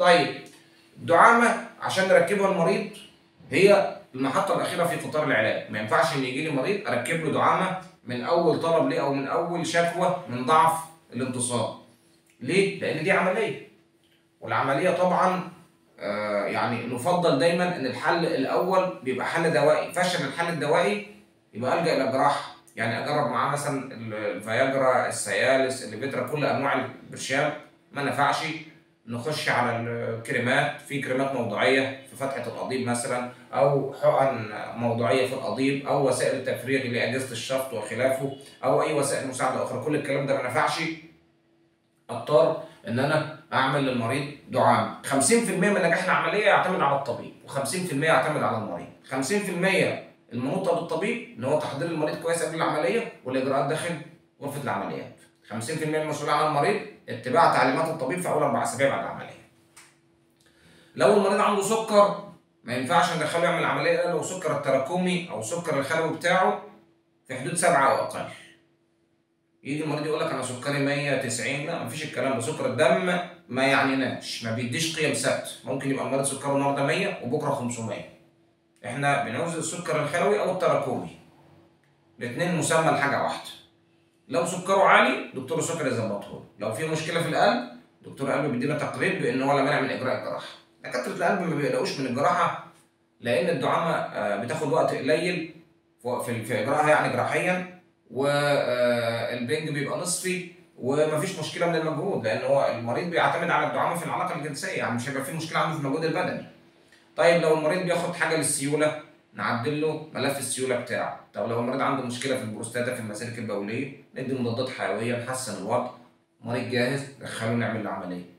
طيب الدعامه عشان نركبها المريض هي المحطه الاخيره في قطار العلاج، ما ينفعش ان يجي لي مريض اركب له دعامه من اول طلب ليه او من اول شكوى من ضعف الانتصاب. ليه؟ لان دي عمليه، والعمليه طبعا يعني نفضل دايما ان الحل الاول بيبقى حل دوائي، فشل الحل الدوائي يبقى الجا الى جراحه، يعني اجرب معاه مثلا الفياجرا، السيالس، الليفيترا، كل انواع البرشام ما نفعش، نخش على الكريمات، في كريمات موضعيه في فتحه القضيب مثلا، او حقن موضعيه في القضيب، او وسائل التفريغ لاجهزه الشفط وخلافه، او اي وسائل مساعده اخرى، كل الكلام ده ما نفعش اضطر ان انا اعمل للمريض دعامه. 50% من نجاح العمليه يعتمد على الطبيب و50% يعتمد على المريض. 50% المنوطه بالطبيب ان هو تحضير المريض كويس قبل العمليه والاجراءات داخل غرفه العمليات. 50% المسؤوليه على المريض، اتباع تعليمات الطبيب في اول 4 اسابيع بعد العمليه. لو المريض عنده سكر ما ينفعش ندخله يعمل عمليه الا لو سكر التراكمي او سكر الخلوي بتاعه في حدود 7 او اقل. يجي المريض يقول لك انا سكري 190، لا مفيش الكلام ده، سكر الدم ما يعنيناش، ما بيديش قيم ثابته، ممكن يبقى المريض سكره النهارده 100 وبكره 500. احنا بنعوز السكر الخلوي او التراكمي. الاثنين مسمى لحاجه واحده. لو سكره عالي دكتور السكر يظبطه، لو في مشكله في القلب دكتور القلب بيدينا تقرير بان هو لا مانع من اجراء الجراحه. دكاتره القلب ما بيقلقوش من الجراحه لان الدعامه بتاخد وقت قليل في اجراءها يعني جراحيا، والبنج بيبقى نصفي ومفيش مشكله من المجهود، لان هو المريض بيعتمد على الدعامه في العلاقه الجنسيه، يعني مش هيبقى في مشكله عنده في المجهود البدني. طيب لو المريض بياخد حاجه للسيوله نعدل له ملف السيوله بتاعه. طب لو المريض عنده مشكله في البروستاتا في المسالك البوليه ندي مضادات حيويه نحسن الوضع. مريض جاهز ندخله نعمل العمليه.